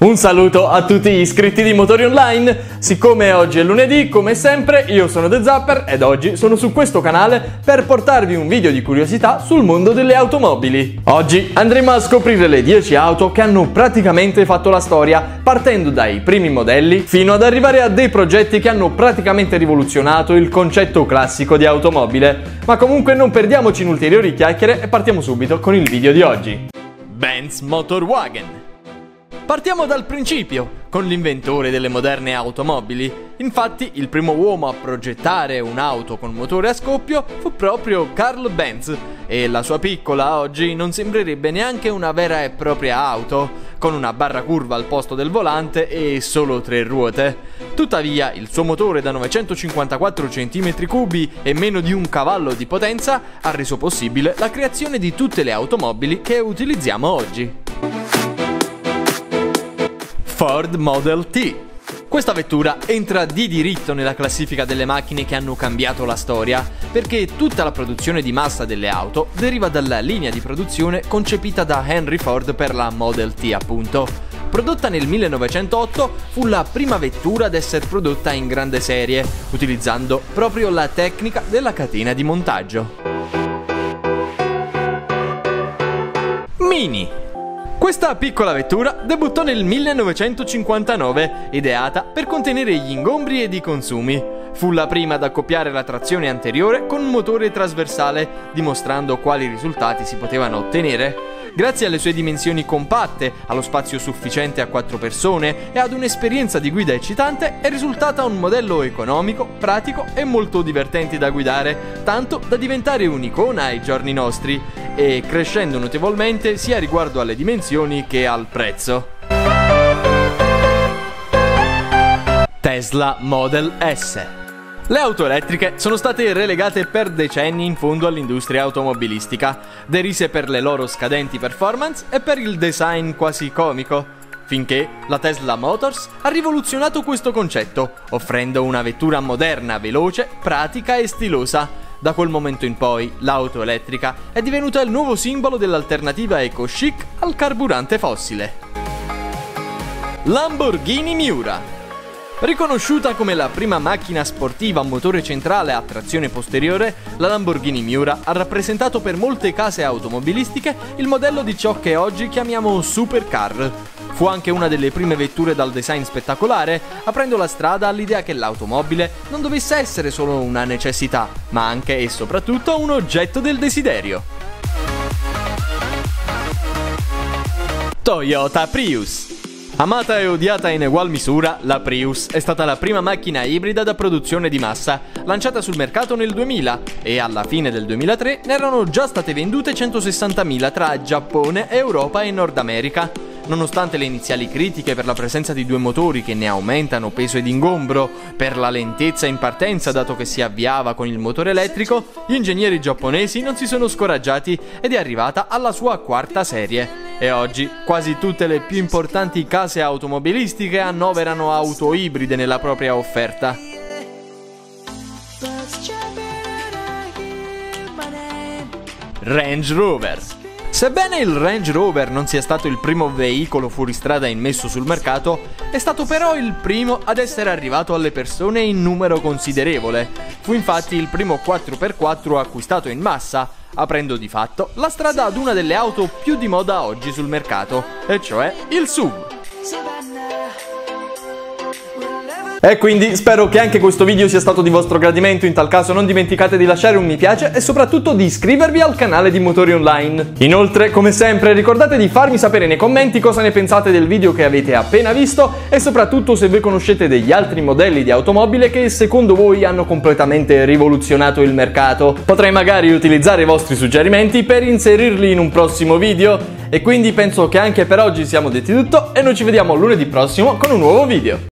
Un saluto a tutti gli iscritti di Motori Online. Siccome oggi è lunedì, come sempre, io sono The Zapper ed oggi sono su questo canale per portarvi un video di curiosità sul mondo delle automobili. Oggi andremo a scoprire le 10 auto che hanno praticamente fatto la storia, partendo dai primi modelli fino ad arrivare a dei progetti che hanno praticamente rivoluzionato il concetto classico di automobile. Ma comunque non perdiamoci in ulteriori chiacchiere e partiamo subito con il video di oggi. Benz Motorwagen. Partiamo dal principio, con l'inventore delle moderne automobili. Infatti, il primo uomo a progettare un'auto con motore a scoppio fu proprio Carl Benz, e la sua piccola oggi non sembrerebbe neanche una vera e propria auto, con una barra curva al posto del volante e solo 3 ruote. Tuttavia, il suo motore da 954 cm3 e meno di 1 cavallo di potenza ha reso possibile la creazione di tutte le automobili che utilizziamo oggi. Ford Model T. Questa vettura entra di diritto nella classifica delle macchine che hanno cambiato la storia, perché tutta la produzione di massa delle auto deriva dalla linea di produzione concepita da Henry Ford per la Model T, appunto. Prodotta nel 1908, fu la prima vettura ad essere prodotta in grande serie, utilizzando proprio la tecnica della catena di montaggio. Mini. Questa piccola vettura debuttò nel 1959, ideata per contenere gli ingombri ed i consumi. Fu la prima ad accoppiare la trazione anteriore con un motore trasversale, dimostrando quali risultati si potevano ottenere. Grazie alle sue dimensioni compatte, allo spazio sufficiente a 4 persone e ad un'esperienza di guida eccitante, è risultata un modello economico, pratico e molto divertente da guidare, tanto da diventare un'icona ai giorni nostri, e crescendo notevolmente sia riguardo alle dimensioni che al prezzo. Tesla Model S. Le auto elettriche sono state relegate per decenni in fondo all'industria automobilistica, derise per le loro scadenti performance e per il design quasi comico, finché la Tesla Motors ha rivoluzionato questo concetto, offrendo una vettura moderna, veloce, pratica e stilosa. Da quel momento in poi, l'auto elettrica è divenuta il nuovo simbolo dell'alternativa eco-chic al carburante fossile. Lamborghini Miura. Riconosciuta come la prima macchina sportiva a motore centrale a trazione posteriore, la Lamborghini Miura ha rappresentato per molte case automobilistiche il modello di ciò che oggi chiamiamo supercar. Fu anche una delle prime vetture dal design spettacolare, aprendo la strada all'idea che l'automobile non dovesse essere solo una necessità, ma anche e soprattutto un oggetto del desiderio. Toyota Prius. Amata e odiata in egual misura, la Prius è stata la prima macchina ibrida da produzione di massa, lanciata sul mercato nel 2000, e alla fine del 2003 ne erano già state vendute 160.000 tra Giappone, Europa e Nord America. Nonostante le iniziali critiche per la presenza di 2 motori che ne aumentano peso ed ingombro, per la lentezza in partenza dato che si avviava con il motore elettrico, gli ingegneri giapponesi non si sono scoraggiati ed è arrivata alla sua 4ª serie. E oggi quasi tutte le più importanti case automobilistiche annoverano auto ibride nella propria offerta. Range Rover. Sebbene il Range Rover non sia stato il primo veicolo fuoristrada immesso sul mercato, è stato però il primo ad essere arrivato alle persone in numero considerevole. Fu infatti il primo 4x4 acquistato in massa, aprendo di fatto la strada ad una delle auto più di moda oggi sul mercato, e cioè il SUV. E quindi spero che anche questo video sia stato di vostro gradimento. In tal caso non dimenticate di lasciare un mi piace e soprattutto di iscrivervi al canale di Motori Online. Inoltre, come sempre, ricordate di farmi sapere nei commenti cosa ne pensate del video che avete appena visto e soprattutto se voi conoscete degli altri modelli di automobile che secondo voi hanno completamente rivoluzionato il mercato. Potrei magari utilizzare i vostri suggerimenti per inserirli in un prossimo video. E quindi penso che anche per oggi siamo detti tutto e noi ci vediamo lunedì prossimo con un nuovo video.